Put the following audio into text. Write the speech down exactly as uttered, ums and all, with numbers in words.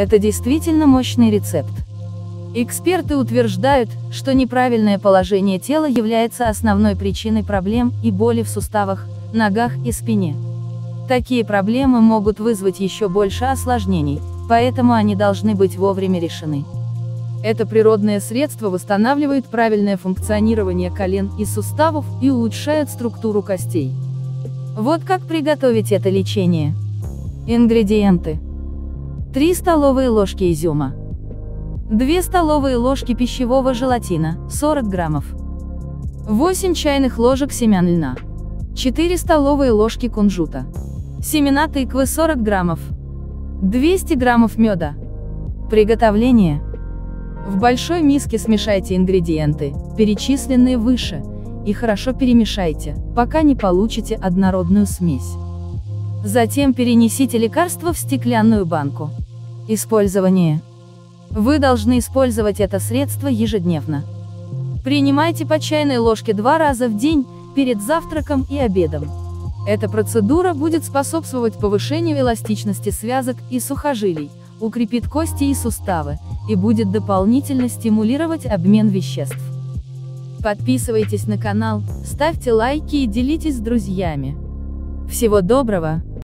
Это действительно мощный рецепт. Эксперты утверждают, что неправильное положение тела является основной причиной проблем и боли в суставах, ногах и спине. Такие проблемы могут вызвать еще больше осложнений, поэтому они должны быть вовремя решены. Это природное средство восстанавливает правильное функционирование колен и суставов и улучшает структуру костей. Вот как приготовить это лечение. Ингредиенты. три столовые ложки изюма, две столовые ложки пищевого желатина, сорок граммов, восемь чайных ложек семян льна, четыре столовые ложки кунжута, семена тыквы сорок граммов, двести граммов меда. Приготовление. В большой миске смешайте ингредиенты, перечисленные выше, и хорошо перемешайте, пока не получите однородную смесь. Затем перенесите лекарство в стеклянную банку. Использование. Вы должны использовать это средство ежедневно. Принимайте по чайной ложке два раза в день, перед завтраком и обедом. Эта процедура будет способствовать повышению эластичности связок и сухожилий, укрепит кости и суставы, и будет дополнительно стимулировать обмен веществ. Подписывайтесь на канал, ставьте лайки и делитесь с друзьями. Всего доброго!